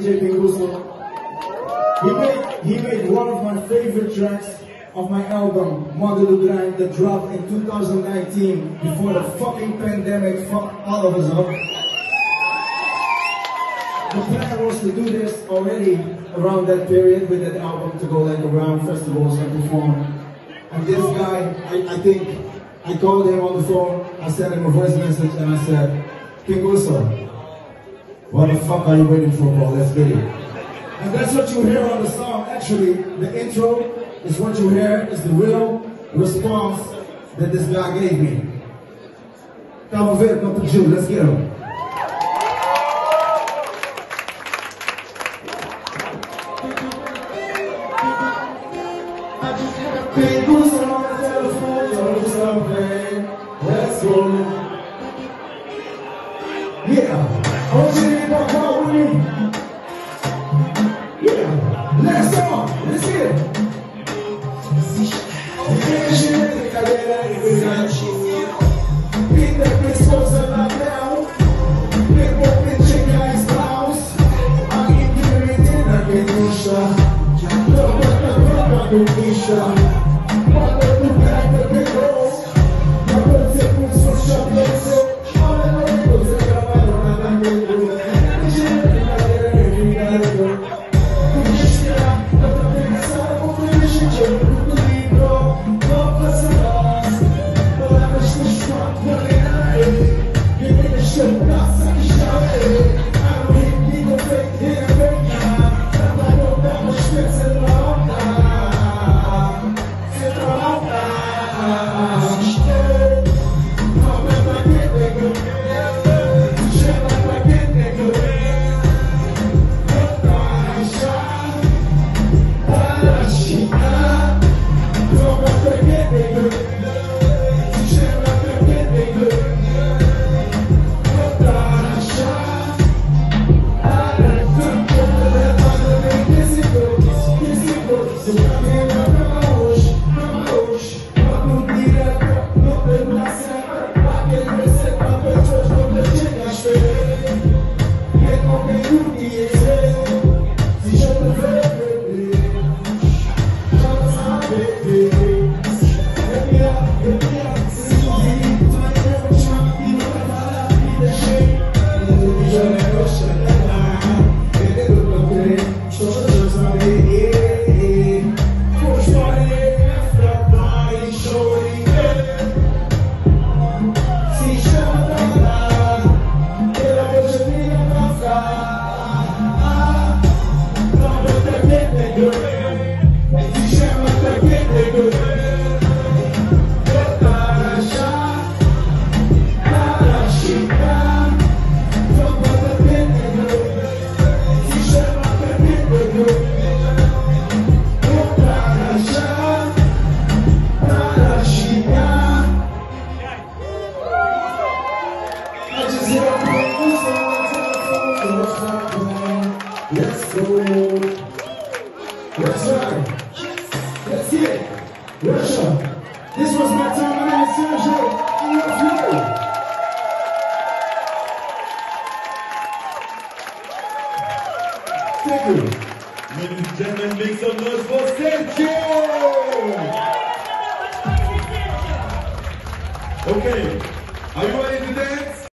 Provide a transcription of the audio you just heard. DJ Pingusso. He made one of my favorite tracks of my album, Model U, that dropped in 2019 before the fucking pandemic fucked all of us up. The plan was to do this already around that period with that album, to go like around festivals and perform. And this guy, I called him on the phone, I sent him a voice message and I said, King Uso, what the fuck are you waiting for, bro? Let's get it. And that's what you hear on the song. Actually, the intro is what you hear, is the real response that this guy gave me. Let's get him. Pingusso on the telephone, told you something. Let's go. Yeah. Oh, she got call with me. Yeah. Last song. Let's hear it. Okay, she let the cadera y cuidar chino. Pinta pescosa la brown. Pinta pinchica his blouse. I'm giving it a Pingusso. Don't let the fuck up Pingusso. This was my time. My name is Sergio. I love you. Thank you. Ladies and gentlemen, make some noise for Sergio. Okay. Are you ready?